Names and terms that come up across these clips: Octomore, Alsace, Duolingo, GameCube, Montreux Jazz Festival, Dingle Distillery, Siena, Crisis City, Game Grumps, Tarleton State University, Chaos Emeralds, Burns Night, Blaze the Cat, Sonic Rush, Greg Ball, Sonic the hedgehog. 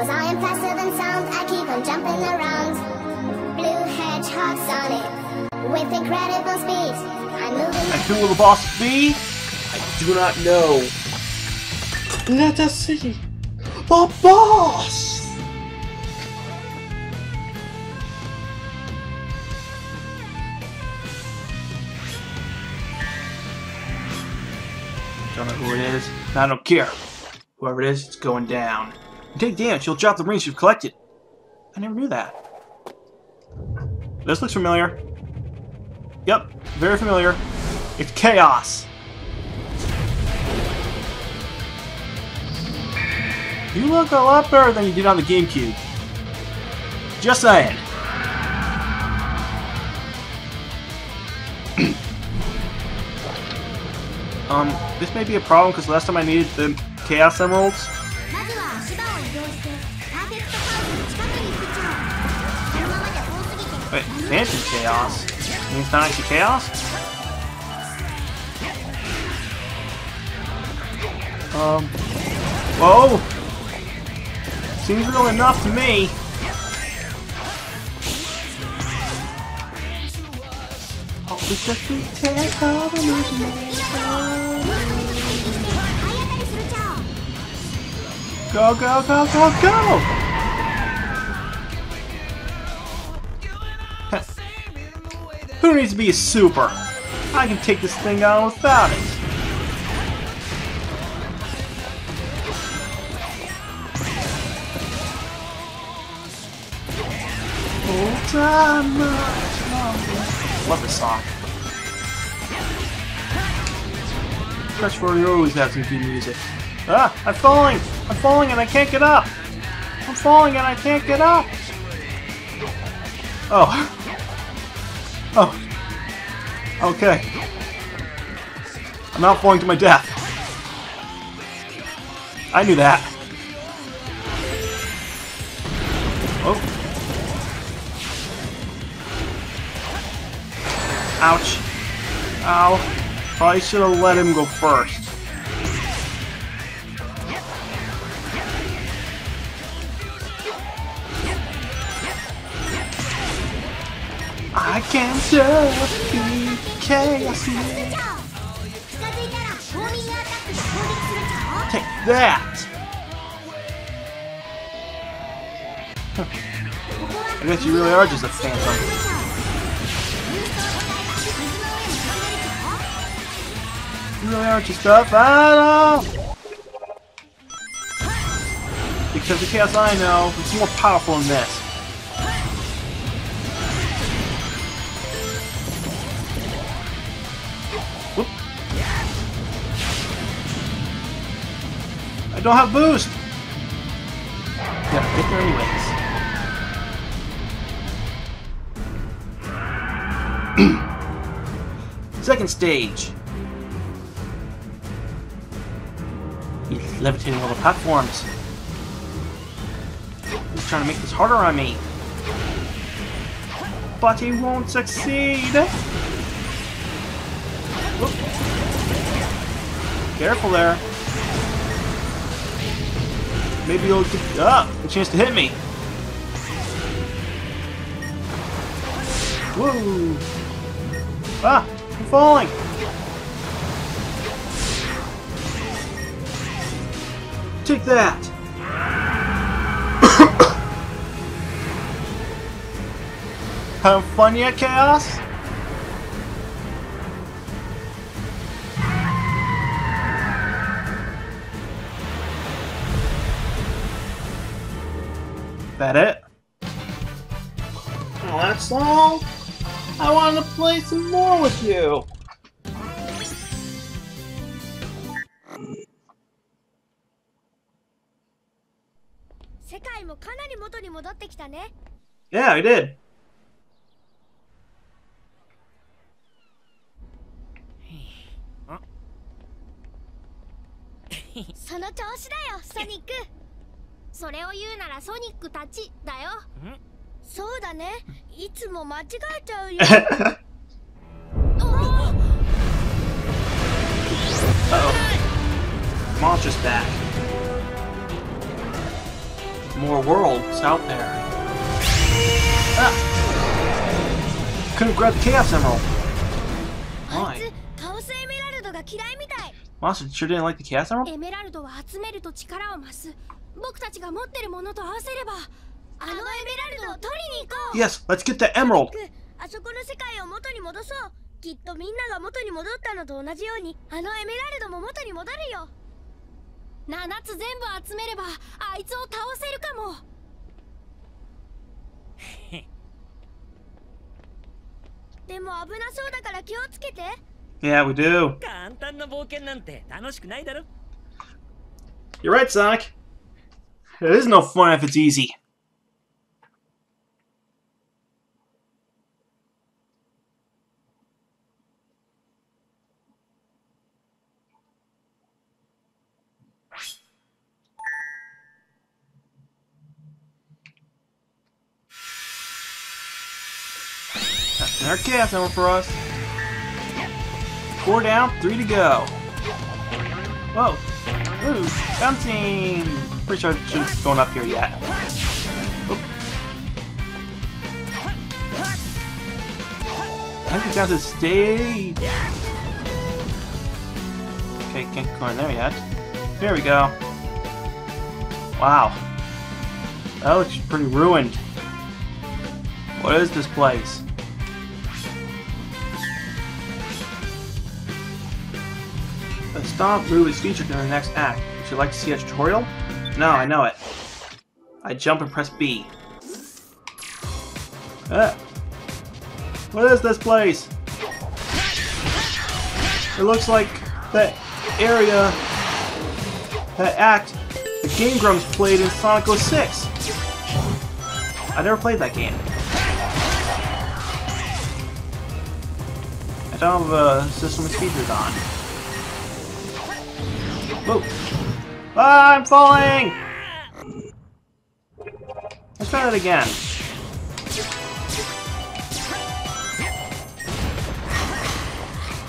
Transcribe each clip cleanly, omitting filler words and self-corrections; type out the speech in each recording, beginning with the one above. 'Cause I am faster than sound, I keep on jumping around. Blue hedgehog Sonic, with incredible speed. I'm moving. And who will the boss be? I do not know. Let us see. The boss! I don't know who it is. I don't care. Whoever it is, it's going down. You take damage, you'll drop the rings you've collected. I never knew that. This looks familiar. Yep, very familiar. It's Chaos. You look a lot better than you did on the GameCube. Just saying. This may be a problem because last time I needed the Chaos Emeralds. Wait, Phantom Chaos? I mean, it's not actually Chaos? Whoa! Seems real enough to me! Go, go, go, go, go! Who needs to be a super? I can take this thing on without it. Oh, time much longer. Love this song. Fresh for you always have some good music. Ah! I'm falling and I can't get up! I'm falling and I can't get up! Oh. Oh. Okay. I'm not falling to my death. I knew that. Oh. Ouch. Ow. Probably should have let him go first. I can't just be chaos. Take that! Huh. I guess you really are just a phantom. You really are just a phantom! Because the chaos I know is more powerful than this. I don't have boost! Gotta get there anyways. Second stage. He's levitating all the platforms. He's trying to make this harder on me. But he won't succeed! Whoop. Careful there. Maybe you'll get up, a chance to hit me. Whoa! Ah, I'm falling. Take that. Have fun yet, Chaos? That it? Well, that's all. I wanted to play some more with you. Yeah, I did. Huh? Sonic. それを言うならソニックたちだよ。そうだね。いつも間違えちゃうよ。Uh-oh. Monster's back. more worlds out there. Ah! Couldn't grab the Chaos Emerald. Why? Monster sure didn't like the Chaos Emerald? Yes, let's get the Emerald! Yeah, we do. You're right, Sonic. It is no fun if it's easy. That's our Chaos Emerald for us. 4 down, 3 to go. Whoa. Ooh, bouncing. Pretty sure I shouldn't have gone up here yet. Oop. I think it's down to the stage. Okay, can't go in there yet. There we go. Wow. That looks pretty ruined. What is this place? The stomp move is featured in the next act. Would you like to see a tutorial? No, I know it. I jump and press B. What is this place? It looks like that area, that act, the Game Grumps played in Sonic 06. I never played that game. I don't have a system of features on. Whoa. Ah, I'm falling! Let's try that again.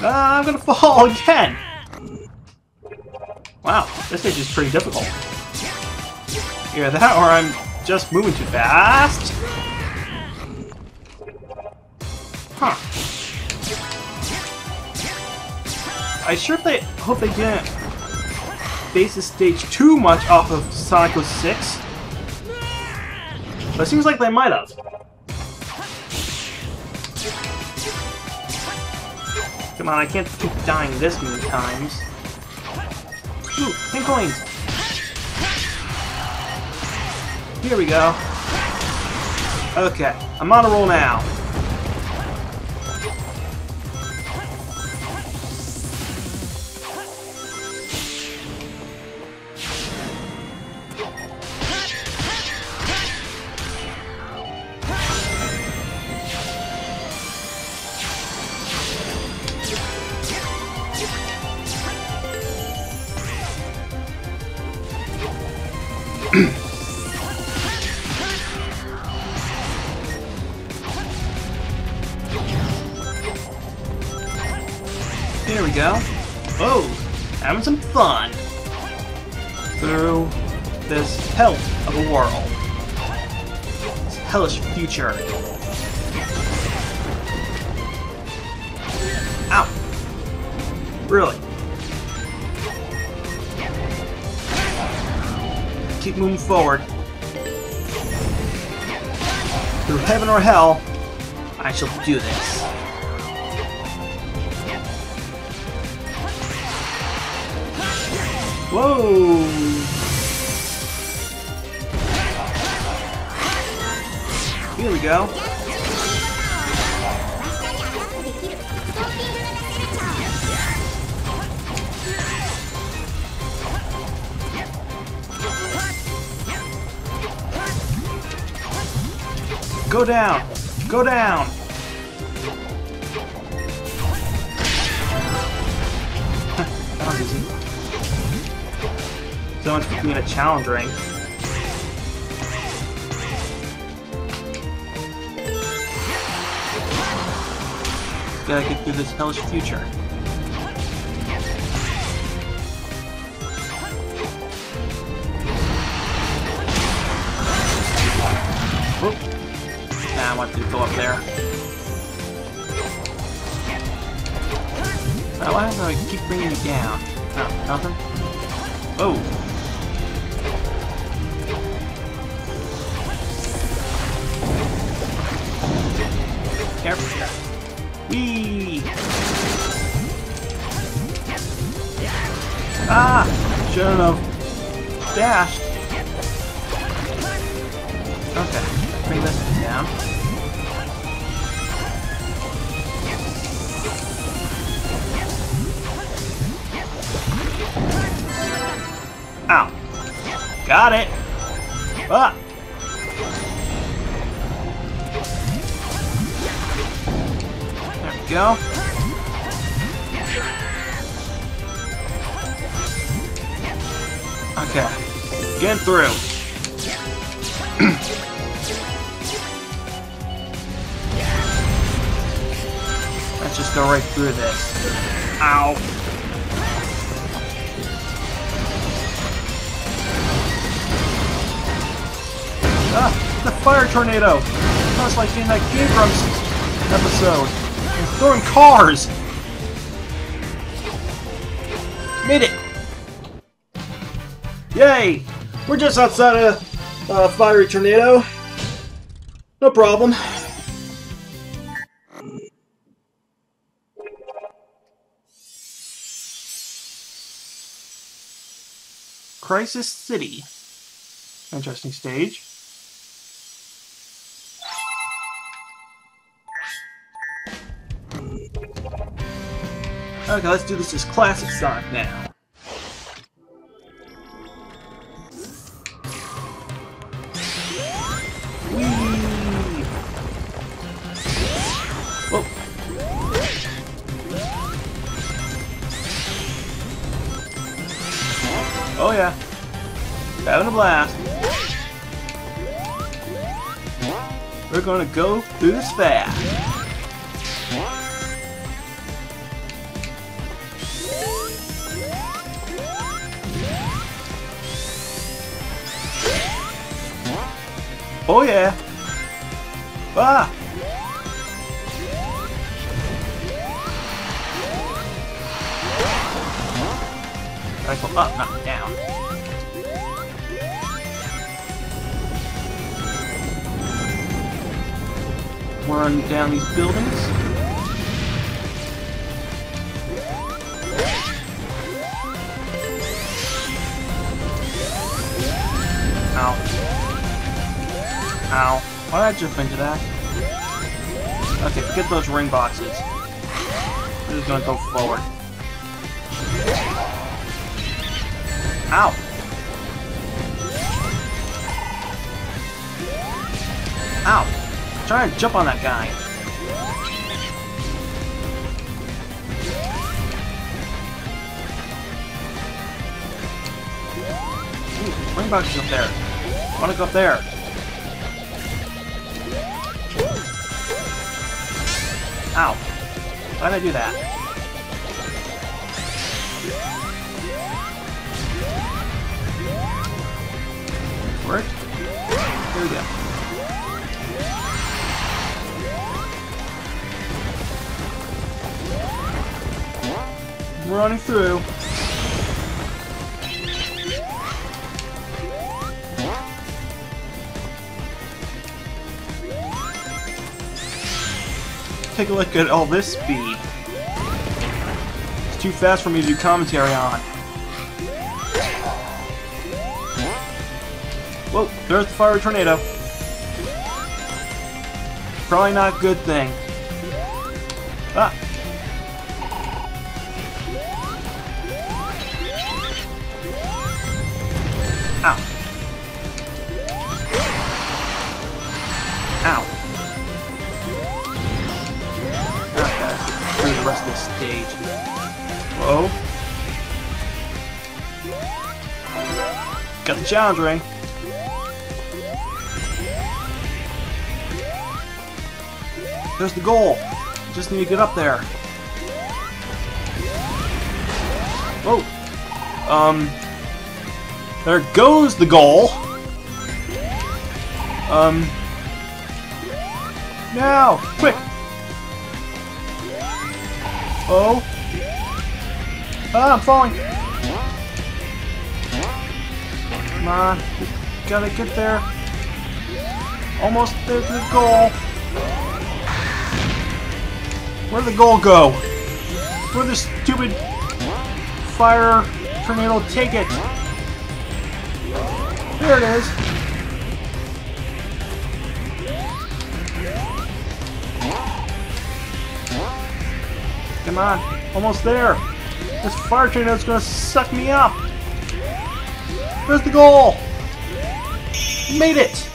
Ah, I'm gonna fall again! Wow, this stage is pretty difficult. Either that or I'm just moving too fast. Huh. I sure hope they didn't bases stage too much off of Sonic 06. But it seems like they might have. Come on, I can't keep dying this many times. Ooh, 10 coins! Here we go. Okay, I'm on a roll now. There we go. Oh, having some fun through this hell of a world. This hellish future. Ow. Really? Keep moving forward. Through heaven or hell, I shall do this. Whoa! Here we go. Go down! Go down! That was easy. So much for being a challenge ring. Gotta get through this hellish future. I want to go up there. Now why do I keep bringing it down? Oh, nothing? Oh! Careful. Whee! Ah! Shouldn't have dashed. Okay, bring this down. Ow! Got it! Ah! Go. Okay. Get through. Let's just go right through this. Ow. Ah, the fire tornado. That's like in that Game Grumps episode. Throwing cars! Made it! Yay! We're just outside of fiery tornado. No problem. Crisis City. Interesting stage. Okay, let's do this as classic Sonic now. Whoa. Oh yeah. Having a blast. We're gonna go through this fast. Oh yeah! Ah! Cycle up, not down. Run down these buildings. Ow. Ow. Why did I jump into that? Okay, forget those ring boxes. I'm just gonna go forward. Ow! Ow! I'm trying to jump on that guy. Ooh, ring boxes up there. I wanna go up there. Ow. Why'd I do that? Worked? Here we go. Running through. Take a look at all this speed. It's too fast for me to do commentary on. Whoa, there's the fire tornado. Probably not a good thing. Ah! Stage. Whoa. Got the challenge ring. There's the goal. Just need to get up there. Whoa. There goes the goal. Now! Quick! Oh! Ah, I'm falling! Come on. Gotta get there. Almost there to the goal. Where'd the goal go? Where'd this stupid fire tornado take it? There it is. Come on, almost there. This fire tornado's gonna suck me up. Where's the goal? Made it.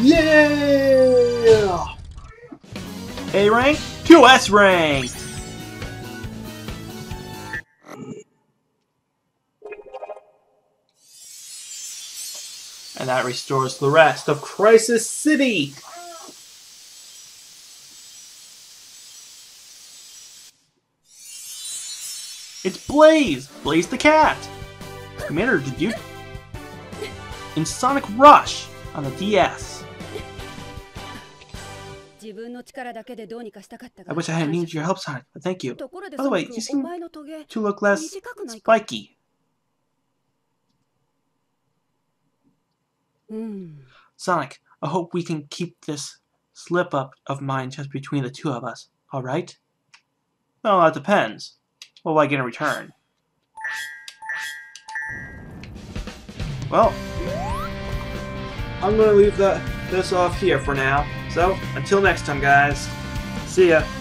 Yeah! A rank to S rank. And that restores the rest of Crisis City! It's Blaze! Blaze the Cat! Commander Duke in Sonic Rush on the DS. I wish I hadn't needed your help, Sonic, but thank you. By the way, you seem to look less spiky. Sonic, I hope we can keep this slip-up of mine just between the two of us, alright? Well, that depends. What will I get in return? Well, I'm going to leave this off here for now. So, until next time, guys. See ya.